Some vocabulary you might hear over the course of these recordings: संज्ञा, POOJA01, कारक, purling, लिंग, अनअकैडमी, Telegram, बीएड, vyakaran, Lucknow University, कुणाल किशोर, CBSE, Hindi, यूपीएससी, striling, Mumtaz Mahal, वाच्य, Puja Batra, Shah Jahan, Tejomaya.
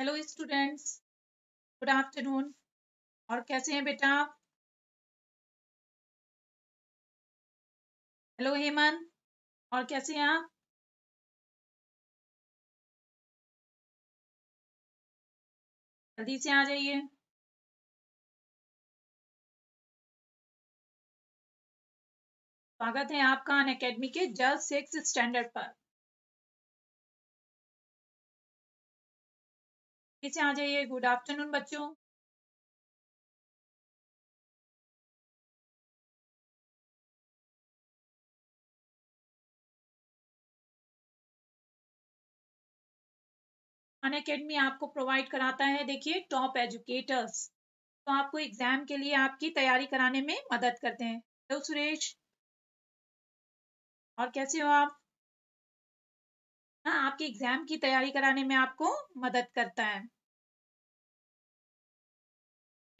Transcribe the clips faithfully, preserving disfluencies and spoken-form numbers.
Hello students, good afternoon. और कैसे हैं बेटा? हेलो हेमन, और कैसे हैं आप? जल्दी से आ जाइए। स्वागत है आपका अनअकैडमी के जस्ट सिक्स्थ स्टैंडर्ड पर। से आ जाइए। गुड आफ्टरनून बच्चों। अनअकैडमी आपको प्रोवाइड कराता है, देखिए, टॉप एजुकेटर्स, तो आपको एग्जाम के लिए आपकी तैयारी कराने में मदद करते हैं। हेलो सुरेश, और कैसे हो आप? हाँ, आपके एग्जाम की तैयारी कराने में आपको मदद करता है।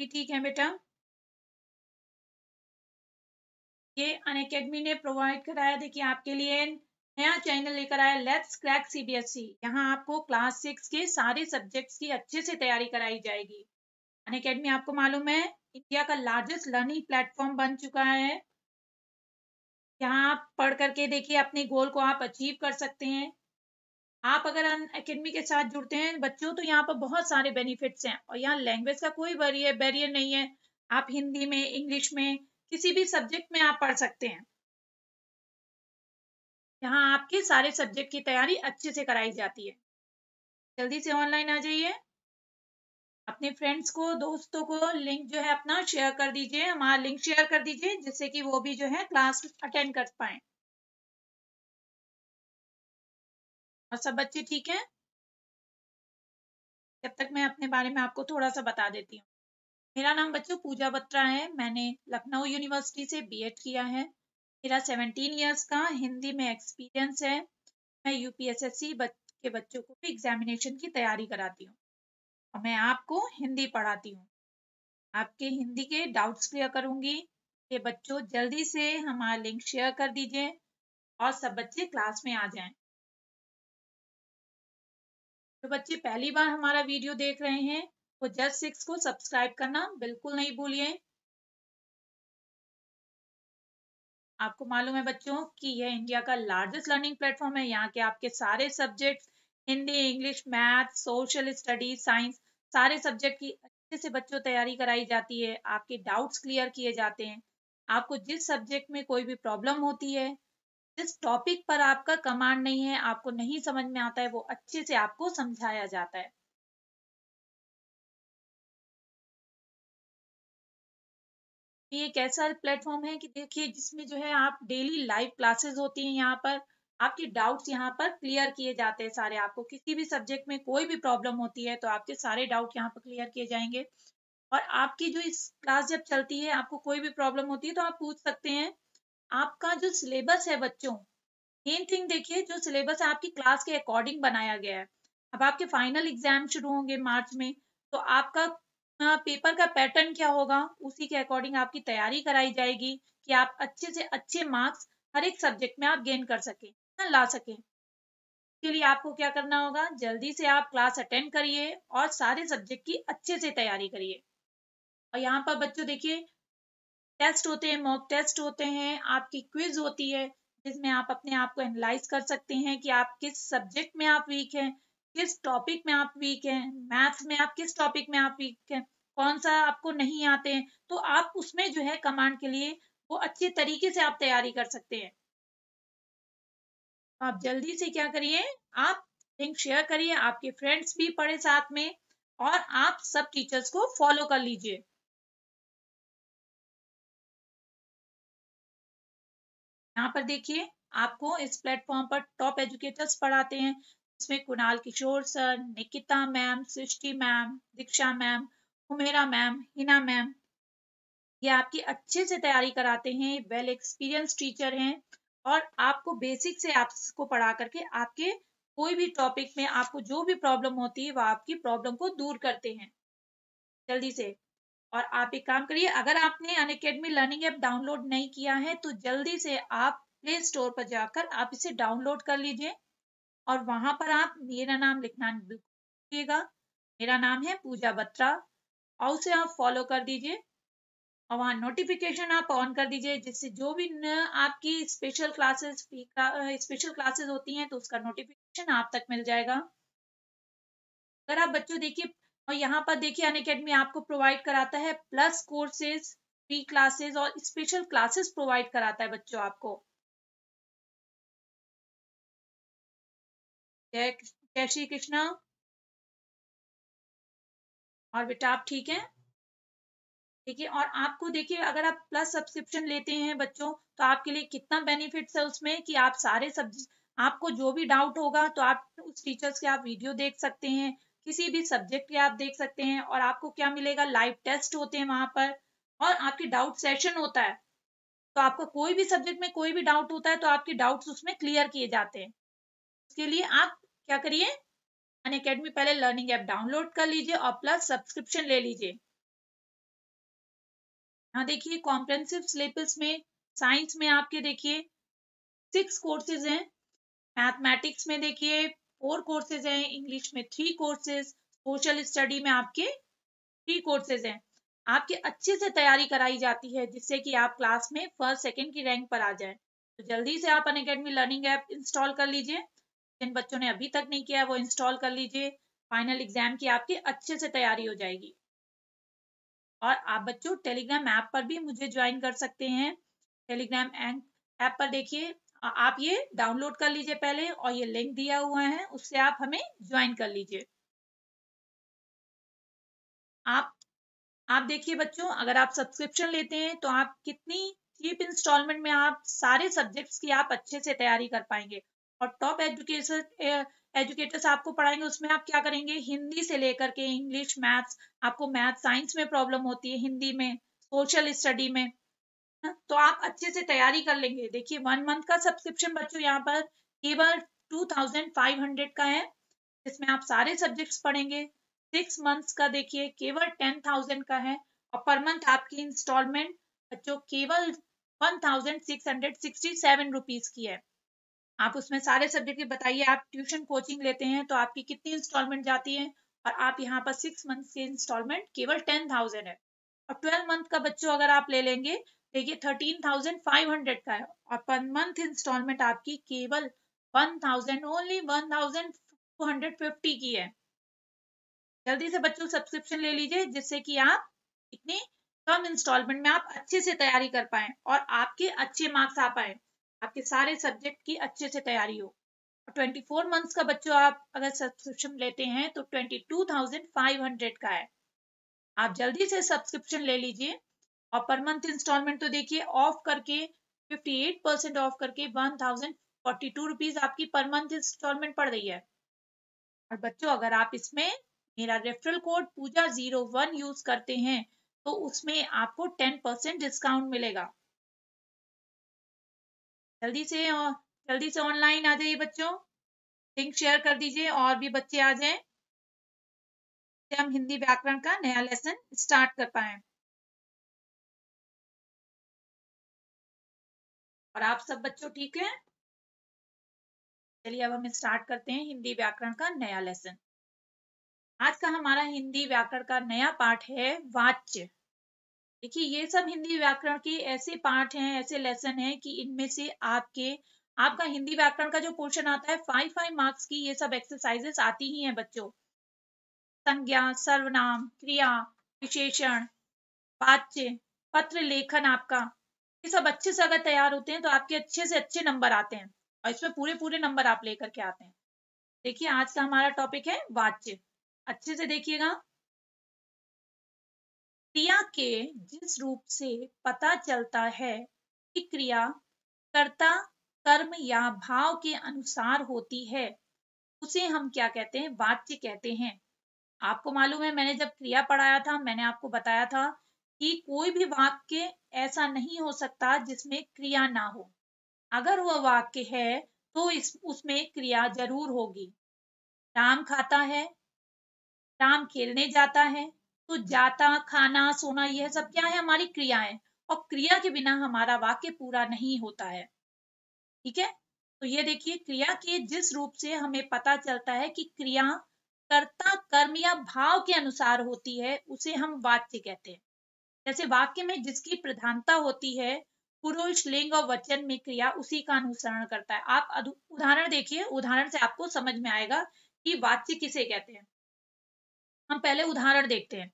ठीक है बेटा, ये अनअकैडमी ने प्रोवाइड कराया, देखिए, आपके लिए नया चैनल लेकर आया, लेट्स क्रैक सीबीएसई। यहाँ आपको क्लास सिक्स के सारे सब्जेक्ट्स की अच्छे से तैयारी कराई जाएगी। अनअकैडमी आपको मालूम है इंडिया का लार्जेस्ट लर्निंग प्लेटफॉर्म बन चुका है। यहाँ आप पढ़ करके देखिए अपने गोल को आप अचीव कर सकते हैं। आप अगर अनअकैडमी के साथ जुड़ते हैं बच्चों, तो यहाँ पर बहुत सारे बेनिफिट्स हैं, और यहाँ लैंग्वेज का कोई बैरियर बैरियर नहीं है। आप हिंदी में, इंग्लिश में, किसी भी सब्जेक्ट में आप पढ़ सकते हैं। यहाँ आपके सारे सब्जेक्ट की तैयारी अच्छे से कराई जाती है। जल्दी से ऑनलाइन आ जाइए। अपने फ्रेंड्स को, दोस्तों को लिंक जो है अपना शेयर कर दीजिए, हमारा लिंक शेयर कर दीजिए, जिससे कि वो भी जो है क्लास अटेंड कर पाए। और सब बच्चे ठीक हैं? जब तक मैं अपने बारे में आपको थोड़ा सा बता देती हूँ। मेरा नाम बच्चों पूजा बत्रा है। मैंने लखनऊ यूनिवर्सिटी से बीएड किया है। मेरा सत्रह इयर्स का हिंदी में एक्सपीरियंस है। मैं यूपीएससी के बच्चों को भी एग्जामिनेशन की तैयारी कराती हूँ, और मैं आपको हिंदी पढ़ाती हूँ। आपके हिंदी के डाउट्स क्लियर करूँगी। ये बच्चों जल्दी से हमारा लिंक शेयर कर दीजिए और सब बच्चे क्लास में आ जाएं। जो बच्चे पहली बार हमारा वीडियो देख रहे हैं, वो जस्ट सिक्स को सब्सक्राइब करना बिल्कुल नहीं भूलिए। आपको मालूम है बच्चों कि यह इंडिया का लार्जेस्ट लर्निंग प्लेटफॉर्म है। यहाँ के आपके सारे subjects, Hindi, English, math, social studies, science, सारे सब्जेक्ट की अच्छे से बच्चों तैयारी कराई जाती है। आपके डाउट्स क्लियर किए जाते हैं। आपको जिस सब्जेक्ट में कोई भी प्रॉब्लम होती है, जिस टॉपिक पर आपका कमांड नहीं है, आपको नहीं समझ में आता है, वो अच्छे से आपको समझाया जाता है। ये एक ऐसा प्लेटफॉर्म है कि देखिए, जिसमें जो है आप डेली लाइव क्लासेस होती हैं। यहाँ पर आपके डाउट्स यहाँ पर क्लियर किए जाते हैं सारे। आपको किसी भी सब्जेक्ट में कोई भी प्रॉब्लम होती है, तो आपके सारे डाउट यहाँ पर क्लियर किए जाएंगे। और आपकी जो इस क्लास जब चलती है, आपको कोई भी प्रॉब्लम होती है तो आप पूछ सकते हैं। आपका जो सिलेबस है बच्चों, मेन थिंग देखिए, जो सिलेबस आपकी क्लास के अकॉर्डिंग बनाया गया है। अब आपके फाइनल एग्जाम शुरू होंगे मार्च में, तो आपका पेपर का पैटर्न क्या होगा, उसी के अकॉर्डिंग आपकी तैयारी कराई जाएगी कि आप अच्छे से अच्छे मार्क्स हर एक सब्जेक्ट में आप गेन कर सकें, ला सकें। इसके लिए आपको क्या करना होगा, जल्दी से आप क्लास अटेंड करिए और सारे सब्जेक्ट की अच्छे से तैयारी करिए। और यहाँ पर बच्चों देखिए, टेस्ट होते हैं, मॉक टेस्ट होते हैं, आपकी क्विज होती है, जिसमें आप अपने आप को एनालाइज कर सकते हैं कि आप किस सब्जेक्ट में आप वीक हैं, किस टॉपिक में आप वीक हैं, मैथ्स में आप किस टॉपिक में आप वीक हैं, कौन सा आपको नहीं आते हैं, तो आप उसमें जो है कमांड के लिए वो अच्छे तरीके से आप तैयारी कर सकते हैं। आप जल्दी से क्या करिए, आप लिंक शेयर करिए, आपके फ्रेंड्स भी पढ़े साथ में, और आप सब टीचर्स को फॉलो कर लीजिए। यहाँ पर देखिए, आपको इस प्लेटफॉर्म पर टॉप एजुकेटर्स पढ़ाते हैं, जिसमें कुणाल किशोर sir, Nikita ma'am, Srishti ma'am, Diksha ma'am, Humera ma'am, Hina ma'am, ये आपकी अच्छे से तैयारी कराते हैं। वेल एक्सपीरियंस टीचर हैं, और आपको बेसिक से आपको पढ़ा करके आपके कोई भी टॉपिक में आपको जो भी प्रॉब्लम होती है, वह आपकी प्रॉब्लम को दूर करते हैं जल्दी से। और आप एक काम करिए, अगर आपने अनअकैडमी लर्निंग ऐप डाउनलोड नहीं किया है, तो जल्दी से आप प्ले स्टोर पर जाकर आप इसे डाउनलोड कर लीजिए, और वहां पर आप मेरा नाम लिखना बिल्कुल भूलिएगा। मेरा नाम है पूजा बत्रा। और उसे आप फॉलो कर दीजिए और वहाँ नोटिफिकेशन आप ऑन कर दीजिए, जिससे जो भी आपकी स्पेशल क्लासेस स्पेशल क्लासेस होती हैं तो उसका नोटिफिकेशन आप तक मिल जाएगा। अगर आप बच्चों देखिए, और यहाँ पर देखिए अनअकैडमी आपको प्रोवाइड कराता है प्लस कोर्सेज, फ्री क्लासेस और स्पेशल क्लासेस प्रोवाइड कराता है बच्चों आपको। जय जय श्री कृष्णा। और बेटा आप ठीक है? देखिए, और आपको देखिए अगर आप प्लस सब्सक्रिप्शन लेते हैं बच्चों तो आपके लिए कितना बेनिफिट्स है उसमें कि आप सारे सब्जेक्ट, आपको जो भी डाउट होगा तो आप उस टीचर्स के आप वीडियो देख सकते हैं, किसी भी सब्जेक्ट के आप देख सकते हैं। और आपको क्या मिलेगा, लाइव टेस्ट होते हैं वहां पर और आपके डाउट सेशन होता है। तो आपको कोई भी सब्जेक्ट में कोई भी डाउट होता है तो आपके डाउट्स उसमें क्लियर किए जाते हैं। उसके लिए आप क्या करिए, अनअकैडमी पहले लर्निंग ऐप डाउनलोड कर लीजिए और प्लस सब्सक्रिप्शन ले लीजिए। यहाँ देखिए कॉम्प्रिहेंसिव सिलेबस में साइंस में आपके देखिए सिक्स कोर्सेज हैं, मैथमेटिक्स में देखिए फोर कोर्सेज हैं, इंग्लिश में थ्री कोर्सेज, सोशल स्टडी में आपके थ्री कोर्सेज हैं। आपके अच्छे से तैयारी कराई जाती है जिससे कि आप क्लास में फर्स्ट सेकेंड की रैंक पर आ जाए। तो जल्दी से आप अनअकैडमी लर्निंग ऐप इंस्टॉल कर लीजिए। जिन बच्चों ने अभी तक नहीं किया वो इंस्टॉल कर लीजिए, फाइनल एग्जाम की आपकी अच्छे से तैयारी हो जाएगी। और आप बच्चों टेलीग्राम ऐप पर भी मुझे ज्वाइन कर सकते हैं। टेलीग्राम ऐप पर देखिए आप ये डाउनलोड कर लीजिए पहले, और ये लिंक दिया हुआ है उससे आप हमें ज्वाइन कर लीजिए। आप आप देखिए बच्चों, अगर आप सब्सक्रिप्शन लेते हैं तो आप कितनी चीप इंस्टॉलमेंट में आप सारे सब्जेक्ट्स की आप अच्छे से तैयारी कर पाएंगे। और टॉप एजुकेशन एजुकेटर्स आपको पढ़ाएंगे, उसमें आप क्या करेंगे, हिंदी से लेकर के इंग्लिश, मैथ्स, आपको मैथ साइंस में प्रॉब्लम होती है, हिंदी में, सोशल स्टडी में, तो आप अच्छे से तैयारी कर लेंगे। देखिए वन मंथ का सब्सक्रिप्शन बच्चों यहाँ पर केवल टू थाउजेंड फाइव हंड्रेड का है, जिसमें आप सारे सब्जेक्ट्स पढ़ेंगे। सिक्स मंथ्स का देखिए केवल टेन थाउजेंड का है, और पर मंथ आपकी इंस्टॉलमेंट बच्चों केवल one thousand six hundred sixty seven rupees की है। आप उसमें सारे सब्जेक्ट के बताइए, आप ट्यूशन कोचिंग लेते हैं तो आपकी कितनी इंस्टॉलमेंट जाती है, और आप यहाँ पर सिक्स मंथ के इंस्टॉलमेंट केवल टेन थाउजेंड है। और ट्वेल्व मंथ का बच्चों अगर आप ले लेंगे देखिए थर्टीन थाउजेंड फाइव हंड्रेड का है, और पर मंथ इंस्टॉलमेंट आपकी केवल one thousand only one thousand two hundred fifty की है। जल्दी से बच्चों सब्सक्रिप्शन ले लीजिए जिससे कि आप इतनी कम इंस्टॉलमेंट में आप अच्छे से तैयारी कर पाए और आपके अच्छे मार्क्स आ पाए, आपके सारे सब्जेक्ट की अच्छे से तैयारी हो। चौबीस मंथ्स का बच्चों आप अगर सब्सक्रिप्शन लेते हैं तो बाईस हज़ार पाँच सौ का है। आप जल्दी से सब्सक्रिप्शन ले लीजिए। और पर मंथ इंस्टॉलमेंट तो देखिए ऑफ करके अट्ठावन परसेंट ऑफ करके एक हज़ार बयालीस रुपीस आपकी पर मंथ इंस्टॉलमेंट पड़ रही है। और बच्चों अगर आप इसमें मेरा referral code Pooja zero one use करते हैं तो उसमें आपको टेन परसेंट डिस्काउंट मिलेगा। जल्दी से जल्दी से ऑनलाइन आ जाइए बच्चों, लिंक शेयर कर दीजिए और भी बच्चे आ जाएं, हम हिंदी व्याकरण का नया लेसन स्टार्ट कर पाए। और आप सब बच्चों ठीक हैं? चलिए अब हम स्टार्ट करते हैं हिंदी व्याकरण का नया लेसन। आज का हमारा हिंदी व्याकरण का नया पाठ है वाच्य। देखिए ये सब हिंदी व्याकरण के ऐसे पाठ हैं, ऐसे लेसन हैं कि इनमें से आपके आपका हिंदी व्याकरण का जो क्वेश्चन आता है फाइव फाइव मार्क्स की ये सब एक्सरसाइजेस आती ही हैं बच्चों। संज्ञा, सर्वनाम, क्रिया, विशेषण, वाच्य, पत्र लेखन आपका, ये सब अच्छे से अगर तैयार होते हैं तो आपके अच्छे से अच्छे नंबर आते हैं और इसमें पूरे पूरे नंबर आप लेकर के आते हैं। देखिए आज का हमारा टॉपिक है वाच्य, अच्छे से देखिएगा। क्रिया के जिस रूप से पता चलता है कि क्रिया कर्ता, कर्म या भाव के अनुसार होती है उसे हम क्या कहते हैं, वाच्य कहते हैं। आपको मालूम है मैंने जब क्रिया पढ़ाया था मैंने आपको बताया था कि कोई भी वाक्य ऐसा नहीं हो सकता जिसमें क्रिया ना हो। अगर वह वाक्य है तो इस उसमें क्रिया जरूर होगी। राम खाता है, राम खेलने जाता है, तो जाता, खाना, सोना, यह सब क्या है, हमारी क्रियाएं, और क्रिया के बिना हमारा वाक्य पूरा नहीं होता है। ठीक है, तो ये देखिए क्रिया के जिस रूप से हमें पता चलता है कि क्रिया कर्ता कर्म या भाव के अनुसार होती है उसे हम वाच्य कहते हैं। जैसे वाक्य में जिसकी प्रधानता होती है पुरुष लिंग और वचन में क्रिया उसी का अनुसरण करता है। आप उदाहरण देखिए, उदाहरण से आपको समझ में आएगा कि वाच्य किसे कहते हैं। हम पहले उदाहरण देखते हैं।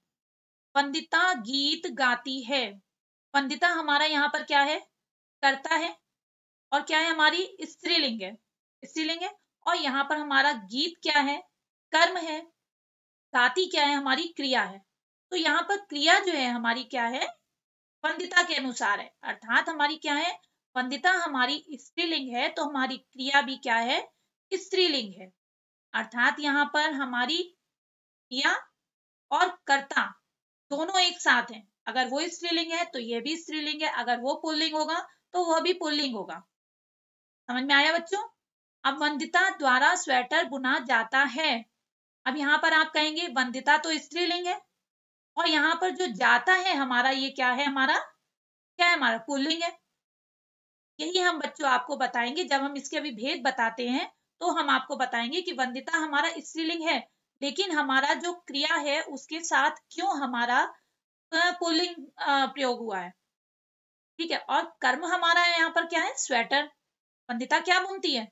वंदिता गीत गाती है। वंदिता हमारा यहाँ पर क्या है, कर्ता है, और क्या है हमारी स्त्रीलिंग है, स्त्रीलिंग है, और यहाँ पर हमारा गीत क्या है, कर्म है, गाती क्या है हमारी क्रिया है। तो यहाँ पर क्रिया जो है हमारी क्या है, वंदिता के अनुसार है, अर्थात हमारी क्या है, वंदिता हमारी स्त्रीलिंग है, तो हमारी क्रिया भी क्या है, स्त्रीलिंग है, अर्थात यहाँ पर हमारी क्रिया और कर्ता दोनों एक साथ हैं। अगर वो स्त्रीलिंग है तो ये भी स्त्रीलिंग है, अगर वो पुल्लिंग होगा तो वह भी पुल्लिंग होगा। समझ में आया बच्चों। अब वंदिता द्वारा स्वेटर बुना जाता है। अब यहाँ पर आप कहेंगे वंदिता तो स्त्रीलिंग है, और यहाँ पर जो जाता है हमारा ये क्या है, हमारा क्या है, हमारा पुल्लिंग है। यही हम बच्चों आपको बताएंगे, जब हम इसके अभी भेद बताते हैं तो हम आपको बताएंगे कि वंदिता हमारा स्त्रीलिंग है, लेकिन हमारा जो क्रिया है उसके साथ क्यों हमारा पुल्लिंग प्रयोग हुआ है, ठीक है। और कर्म हमारा है यहाँ पर क्या है, स्वेटर। वंदिता क्या बुनती है,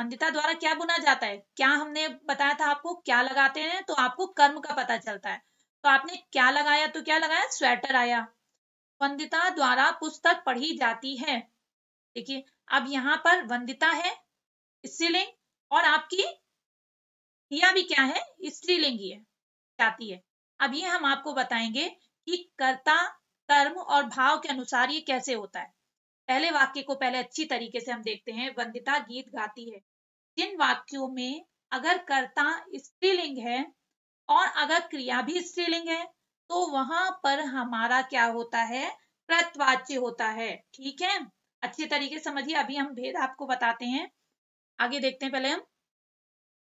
वंदिता द्वारा क्या बुना जाता है, क्या हमने बताया था आपको क्या लगाते हैं, तो आपको कर्म का पता चलता है, तो आपने क्या लगाया, तो क्या लगाया, स्वेटर आया। वंदिता द्वारा पुस्तक पढ़ी जाती है। देखिए अब यहाँ पर वंदिता है स्त्रीलिंग और आपकी क्रिया भी क्या है, स्त्रीलिंग है, जाती है। अब ये हम आपको बताएंगे कि कर्ता कर्म और भाव के अनुसार ये कैसे होता है। पहले वाक्य को पहले अच्छी तरीके से हम देखते हैं। वंदिता गीत गाती है। जिन वाक्यों में अगर कर्ता स्त्रीलिंग है और अगर क्रिया भी स्त्रीलिंग है तो वहां पर हमारा क्या होता है, प्रत्वाच्य होता है, ठीक है। अच्छे तरीके से समझिए, अभी हम भेद आपको बताते हैं, आगे देखते हैं। पहले हम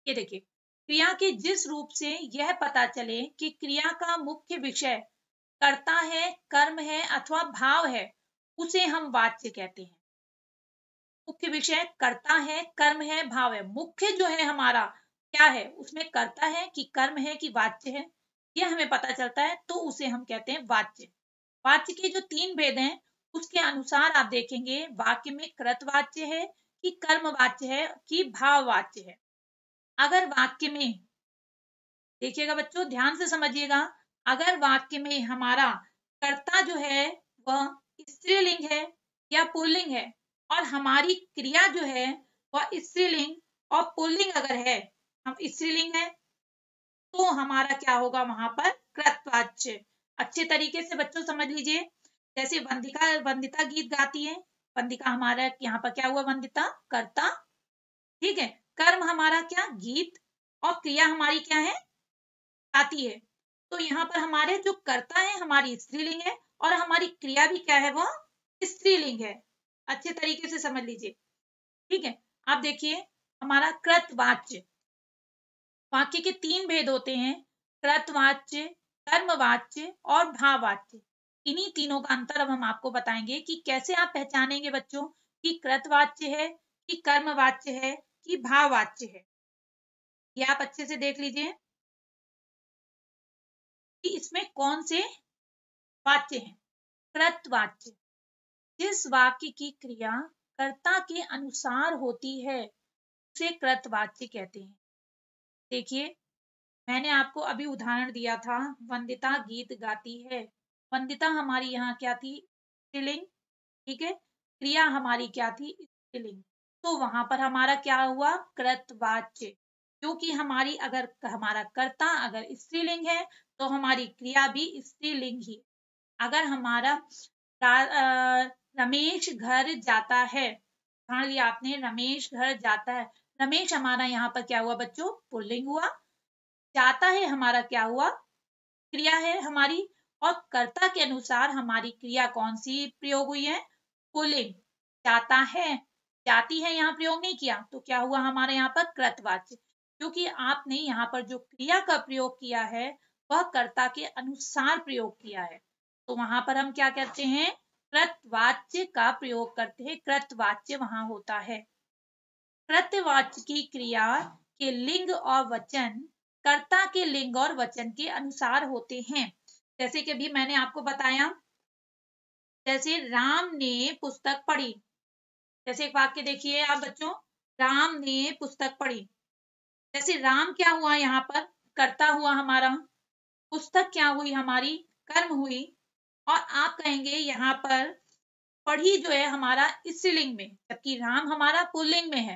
ये देखिए, क्रिया के जिस रूप से यह पता चले कि क्रिया का मुख्य विषय कर्ता है, कर्म है अथवा भाव है, उसे हम वाच्य कहते हैं। मुख्य विषय कर्ता है, कर्म है, भाव है। मुख्य जो है हमारा क्या है, उसमें कर्ता है कि कर्म है कि वाच्य है, यह हमें पता चलता है, तो उसे हम कहते हैं वाच्य। वाच्य के जो तीन भेद हैं उसके अनुसार आप देखेंगे वाक्य में कृतवाच्य है कि कर्मवाच्य है कि भाववाच्य है। अगर वाक्य में देखिएगा बच्चों, ध्यान से समझिएगा, अगर वाक्य में हमारा कर्ता जो है वह स्त्रीलिंग है या पुल्लिंग है और हमारी क्रिया जो है वह स्त्रीलिंग और पुल्लिंग अगर है, हम स्त्रीलिंग है, तो हमारा क्या होगा वहां पर, कृतवाच्य। अच्छे तरीके से बच्चों समझ लीजिए। जैसे वंदिता वंदिता गीत गाती है, वंदिता हमारा यहाँ पर क्या हुआ, वंदिता कर्ता, ठीक है। कर्म हमारा क्या, गीत, और क्रिया हमारी क्या है, गाती है। तो यहाँ पर हमारे जो कर्ता है हमारी स्त्रीलिंग है और हमारी क्रिया भी क्या है, वह स्त्रीलिंग है। अच्छे तरीके से समझ लीजिए, ठीक है। आप देखिए हमारा कृतवाच्य, वाक्य के तीन भेद होते हैं, कृतवाच्य, कर्मवाच्य और भाववाच्य। इन्हीं तीनों का अंतर अब हम आपको बताएंगे कि कैसे आप पहचानेंगे बच्चों कि कृतवाच्य है कि कर्मवाच्य है कि भाववाच्य है। ये आप अच्छे से देख लीजिए कि इसमें कौन से वाच्य हैं। कृतवाच्य, जिस वाक्य की क्रिया कर्ता के अनुसार होती है उसे कृतवाच्य कहते हैं। देखिए मैंने आपको अभी उदाहरण दिया था, वंदिता गीत गाती है। वंदिता हमारी यहाँ क्या थी, स्त्रीलिंग, ठीक है। क्रिया हमारी क्या थी, स्त्रीलिंग, तो वहां पर हमारा क्या हुआ, कृतवाच्य, क्योंकि हमारी अगर हमारा कर्ता अगर स्त्रीलिंग है तो हमारी क्रिया भी स्त्रीलिंग ही। अगर हमारा रमेश घर जाता है, मान लिया आपने रमेश घर जाता है, रमेश हमारा यहाँ पर क्या हुआ बच्चों, पुल्लिंग हुआ। जाता है हमारा क्या हुआ, क्रिया है हमारी, और कर्ता के अनुसार हमारी क्रिया कौन सी प्रयोग हुई है, पुल्लिंग। जाता है, जाती है यहाँ प्रयोग नहीं किया, तो क्या हुआ हमारे यहाँ पर कृतवाच्य, क्योंकि आपने यहाँ पर जो क्रिया का प्रयोग किया है वह कर्ता के अनुसार प्रयोग किया है, तो वहां पर हम क्या करते हैं, कृतवाच्य का प्रयोग करते हैं। कृतवाच्य वहां होता है। कृतवाच्य की क्रिया के लिंग और वचन कर्ता के लिंग और वचन के अनुसार होते हैं। जैसे कि अभी मैंने आपको बताया, जैसे राम ने पुस्तक पढ़ी, जैसे एक वाक्य देखिए आप बच्चों, राम ने पुस्तक पढ़ी। जैसे राम क्या हुआ यहाँ पर, कर्ता हुआ हमारा, पुस्तक क्या हुई हमारी, कर्म हुई। और आप कहेंगे यहाँ पर पढ़ी जो है हमारा स्त्रीलिंग में, जबकि राम हमारा पुल्लिंग में है।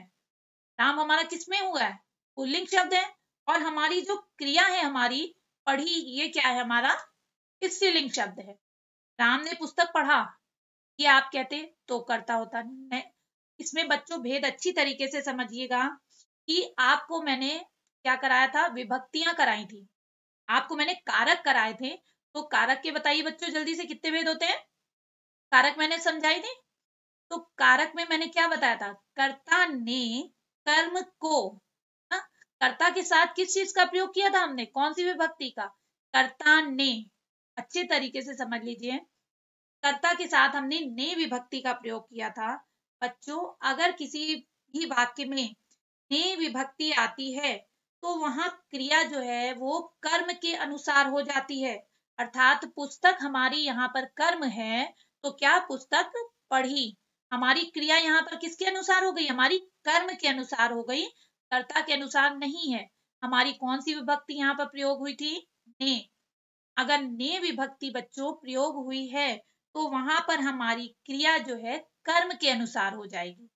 राम हमारा किसमें हुआ है, पुल्लिंग शब्द है। और हमारी जो क्रिया है हमारी पढ़ी, ये क्या है हमारा स्त्रीलिंग शब्द है। राम ने पुस्तक पढ़ा, ये आप कहते तो कर्ता होता। मैं इसमें बच्चों भेद अच्छी तरीके से समझिएगा कि आपको मैंने क्या कराया था, विभक्तियां कराई थी, आपको मैंने कारक कराए थे। तो कारक के बताइए बच्चों जल्दी से कितने भेद होते हैं। कारक मैंने समझाई थी, तो कारक में मैंने क्या बताया था, कर्ता ने कर्म को, ना? कर्ता के साथ किस चीज का प्रयोग किया था हमने, कौन सी विभक्ति का, कर्ता ने। अच्छे तरीके से समझ लीजिए, कर्ता के साथ हमने ने विभक्ति का प्रयोग किया था। बच्चों अगर किसी भी वाक्य में ने विभक्ति आती है तो वहां क्रिया जो है वो कर्म के अनुसार हो जाती है। अर्थात पुस्तक हमारी यहाँ पर कर्म है, तो क्या, पुस्तक पढ़ी। हमारी क्रिया यहाँ पर किसके अनुसार हो गई, हमारी कर्म के अनुसार हो गई, कर्ता के अनुसार नहीं है। हमारी कौन सी विभक्ति यहाँ पर प्रयोग हुई थी, ने। अगर ने विभक्ति बच्चों प्रयोग हुई है तो वहां पर हमारी क्रिया जो है कर्म के अनुसार हो जाएगी।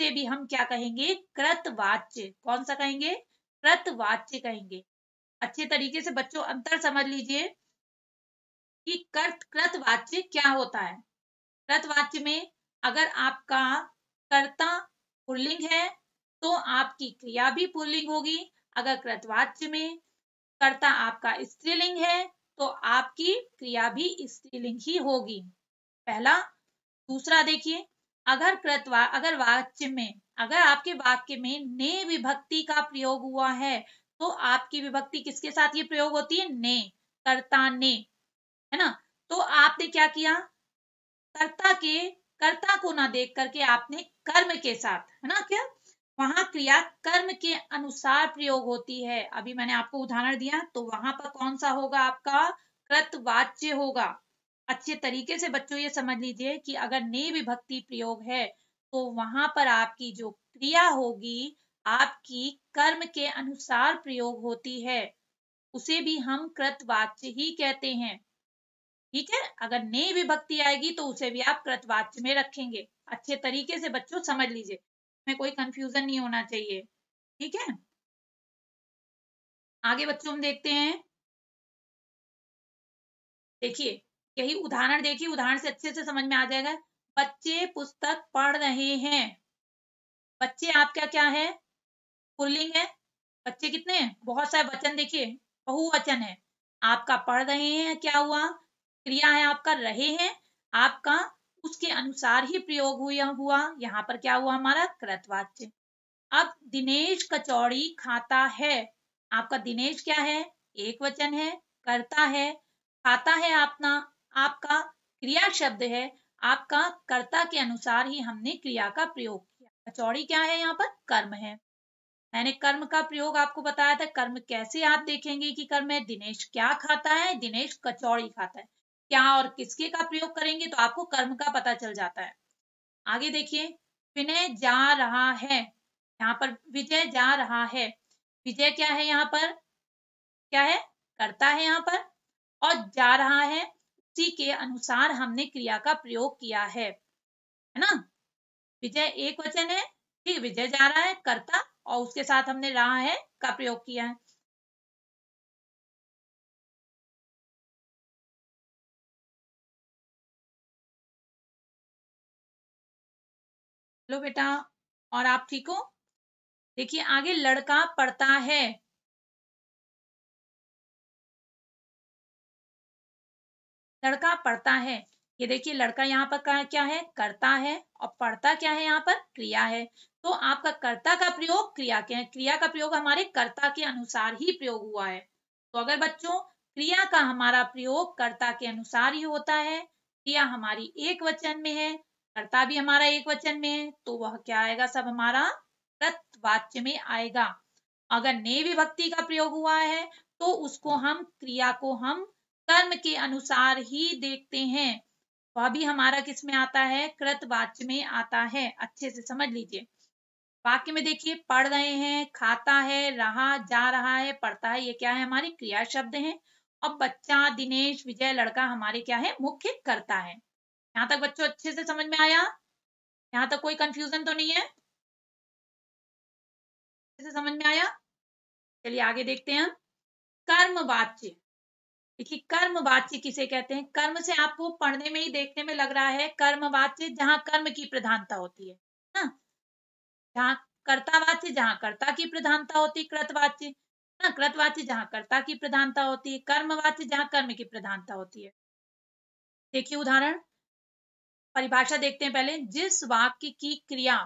से भी हम क्या कहेंगे, कृतवाच्य। कौन सा कहेंगे, कृतवाच्य कहेंगे। अच्छे तरीके से बच्चों अंतर समझ लीजिए कि कर्त कृतवाच्य क्या होता है। कृतवाच्य में अगर आपका कर्ता पुल्लिंग है तो आपकी क्रिया भी पुल्लिंग होगी। अगर कृतवाच्य में कर्ता आपका स्त्रीलिंग है तो आपकी क्रिया भी स्त्रीलिंग ही होगी। पहला। दूसरा देखिए, अगर कृतवा अगर वाच्य में अगर आपके वाक्य में ने विभक्ति का प्रयोग हुआ है तो आपकी विभक्ति किसके साथ ये प्रयोग होती है, ने, कर्ता ने, है ना। तो आपने क्या किया, कर्ता के कर्ता को ना देख करके आपने कर्म के साथ, है ना, क्या वहां क्रिया कर्म के अनुसार प्रयोग होती है। अभी मैंने आपको उदाहरण दिया, तो वहां पर कौन सा होगा, आपका कृतवाच्य होगा। अच्छे तरीके से बच्चों ये समझ लीजिए कि अगर ने विभक्ति प्रयोग है तो वहां पर आपकी जो क्रिया होगी आपकी कर्म के अनुसार प्रयोग होती है, उसे भी हम कृतवाच्य ही कहते हैं। ठीक है, अगर ने विभक्ति आएगी तो उसे भी आप कृतवाच्य में रखेंगे। अच्छे तरीके से बच्चों समझ लीजिए, में कोई कंफ्यूजन नहीं होना चाहिए। ठीक है, आगे बच्चों हम देखते हैं। देखिए यही उदाहरण देखिए, उदाहरण से अच्छे से समझ में आ जाएगा। बच्चे पुस्तक पढ़ रहे हैं। बच्चे आपका क्या है, पुल्लिंग है। बच्चे कितने हैं, बहुत सारे। वचन देखिए बहुवचन है। आपका पढ़ रहे हैं क्या हुआ, क्रिया है आपका रहे हैं, आपका उसके अनुसार ही प्रयोग हुआ, हुआ। यहाँ पर क्या हुआ हमारा, कृतवाच्य। अब दिनेश कचौड़ी खाता है। आपका दिनेश क्या है, एक वचन है, करता है। खाता है आपना आपका क्रिया शब्द है, आपका कर्ता के अनुसार ही हमने क्रिया का प्रयोग किया। कचौड़ी क्या है यहाँ पर, कर्म है। मैंने कर्म का प्रयोग आपको बताया था, कर्म कैसे आप देखेंगे कि कर्म है। दिनेश क्या खाता है, दिनेश कचौड़ी खाता है। क्या और किसके का प्रयोग करेंगे तो आपको कर्म का पता चल जाता है। आगे देखिए, विनय जा रहा है। यहाँ पर विजय जा रहा है। विजय क्या है यहाँ पर, क्या है, कर्ता है यहाँ पर, और जा रहा है उसी के अनुसार हमने क्रिया का प्रयोग किया है, है ना। विजय एक वचन है, ठीक, विजय जा रहा है, कर्ता, और उसके साथ हमने रहा है का प्रयोग किया है। हेलो बेटा, और आप ठीक हो। देखिए आगे, लड़का पढ़ता है। लड़का पढ़ता है, ये देखिए लड़का यहाँ पर क्या है, करता है, और पढ़ता क्या है यहाँ पर, क्रिया है। तो आपका कर्ता का प्रयोग क्रिया के क्रिया का प्रयोग हमारे कर्ता के अनुसार ही प्रयोग हुआ है। तो अगर बच्चों क्रिया का हमारा प्रयोग कर्ता के अनुसार ही होता है, क्रिया हमारी एक वचन में है, कर्ता भी हमारा एक वचन में है, तो वह क्या आएगा, सब हमारा कृतवाच्य में आएगा। अगर ने विभक्ति का प्रयोग हुआ है तो उसको हम क्रिया को हम कर्म के अनुसार ही देखते हैं। वह भी हमारा किस में आता है, कृत वाच्य में आता है। अच्छे से समझ लीजिए। वाक्य में देखिए, पढ़ रहे हैं, खाता है, रहा, जा रहा है, पढ़ता है, ये क्या है हमारे क्रिया शब्द हैं। और बच्चा, दिनेश, विजय, लड़का हमारे क्या है, मुख्य कर्ता है। यहाँ तक बच्चों अच्छे से समझ में आया? यहाँ तक कोई कंफ्यूजन तो नहीं है? से समझ में आया? चलिए आगे देखते हैं। कर्म वाच्य, देखिए कर्म वाच्य किसे कहते हैं। कर्म से आपको पढ़ने में ही देखने में लग रहा है कर्म वाच्य, जहाँ कर्म की प्रधानता होती है ना, जहाँ कर्ता वाच्य जहाँ कर्ता की प्रधानता होती है, कृतवाच्य ना कृतवाच्य जहाँ कर्ता की प्रधानता होती है, कर्म वाच्य जहाँ कर्म की प्रधानता होती है। देखिए उदाहरण, परिभाषा देखते हैं पहले। जिस वाक्य की क्रिया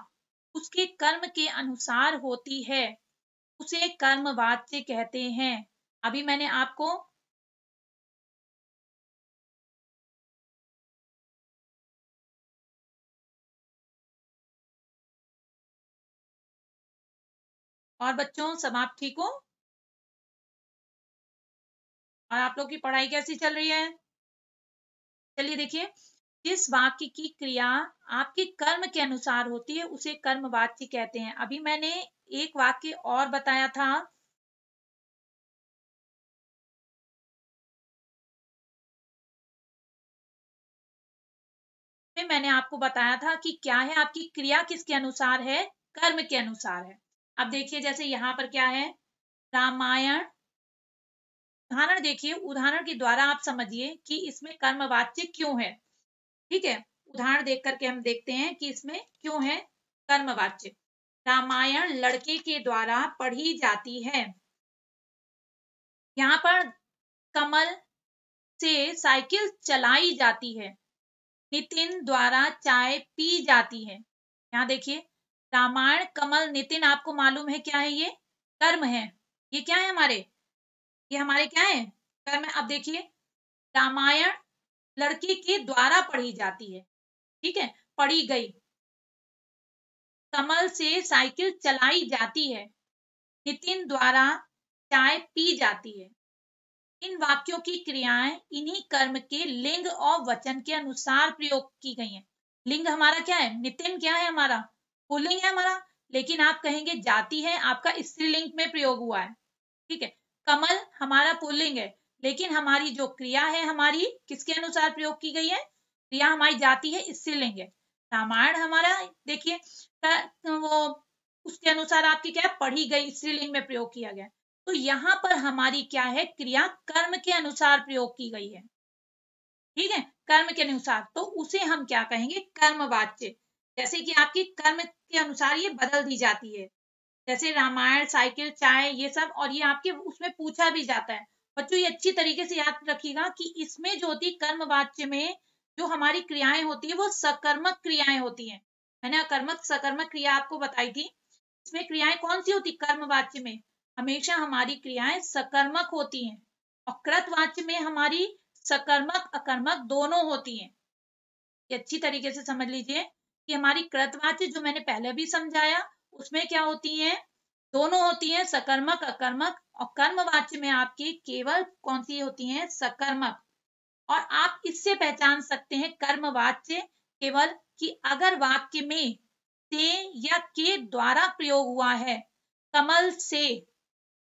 उसके कर्म के अनुसार होती है उसे कर्म वाच्य कहते हैं। अभी मैंने आपको और बच्चों समाप्त ठीक हो, और आप लोग की पढ़ाई कैसी चल रही है? चलिए देखिए, जिस वाक्य की क्रिया आपके कर्म के अनुसार होती है उसे कर्म वाच्य कहते हैं। अभी मैंने एक वाक्य और बताया था, मैंने आपको बताया था कि क्या है, आपकी क्रिया किसके अनुसार है, कर्म के अनुसार है। अब देखिए जैसे यहाँ पर क्या है, रामायण। उदाहरण देखिए, उदाहरण के द्वारा आप समझिए कि इसमें कर्म वाच्य क्यों है। ठीक है, उदाहरण देख करके हम देखते हैं कि इसमें क्यों है कर्मवाच्य। रामायण लड़के के द्वारा पढ़ी जाती है। यहाँ पर कमल से साइकिल चलाई जाती है। नितिन द्वारा चाय पी जाती है। यहाँ देखिए, रामायण, कमल, नितिन, आपको मालूम है क्या है, ये कर्म है। ये क्या है हमारे, ये हमारे क्या है, कर्म है। अब देखिए, रामायण लड़के के द्वारा पढ़ी जाती है, ठीक है, पढ़ी गई। कमल से साइकिल चलाई जाती है। नितिन द्वारा चाय पी जाती है। इन वाक्यों की क्रियाएं इन्हीं कर्म के लिंग और वचन के अनुसार प्रयोग की गई हैं। लिंग हमारा क्या है, नितिन क्या है हमारा, पुल्लिंग है हमारा, लेकिन आप कहेंगे जाति है, आपका स्त्रीलिंग में प्रयोग हुआ है। ठीक है, कमल हमारा पुल्लिंग है, लेकिन हमारी जो क्रिया है हमारी किसके अनुसार प्रयोग की गई है, क्रिया हमारी जाती है, इससे लेंगे। रामायण हमारा देखिए वो उसके अनुसार आपकी क्या है, पढ़ी गई, स्त्रीलिंग में प्रयोग किया गया। तो यहाँ पर हमारी क्या है, क्रिया कर्म के अनुसार प्रयोग की गई है। ठीक है, कर्म के अनुसार, तो उसे हम क्या कहेंगे, कर्म वाच्य। जैसे कि आपकी कर्म के अनुसार ये बदल दी जाती है, जैसे रामायण, साइकिल, चाय, ये सब, और ये आपके उसमें पूछा भी जाता है। बच्चों ये अच्छी तरीके से याद रखिएगा कि इसमें जो होती है कर्मवाच्य में जो हमारी क्रियाएं होती है वो सकर्मक क्रियाएं होती हैं। मैंने अकर्मक सकर्मक क्रिया आपको बताई थी। इसमें क्रियाएं कौन सी होती, कर्मवाच्य में हमेशा हमारी क्रियाएं सकर्मक होती हैं, और कृतवाच्य में हमारी सकर्मक अकर्मक दोनों होती हैं। ये अच्छी तरीके से समझ लीजिए कि हमारी कृतवाच्य जो मैंने पहले भी समझाया उसमें क्या होती है, दोनों होती हैं, सकर्मक अकर्मक, और कर्मवाच्य में आपकी केवल कौन सी होती हैं, सकर्मक। और आप इससे पहचान सकते हैं कर्मवाच्य केवल कि अगर वाक्य में से या के द्वारा प्रयोग हुआ है, कमल से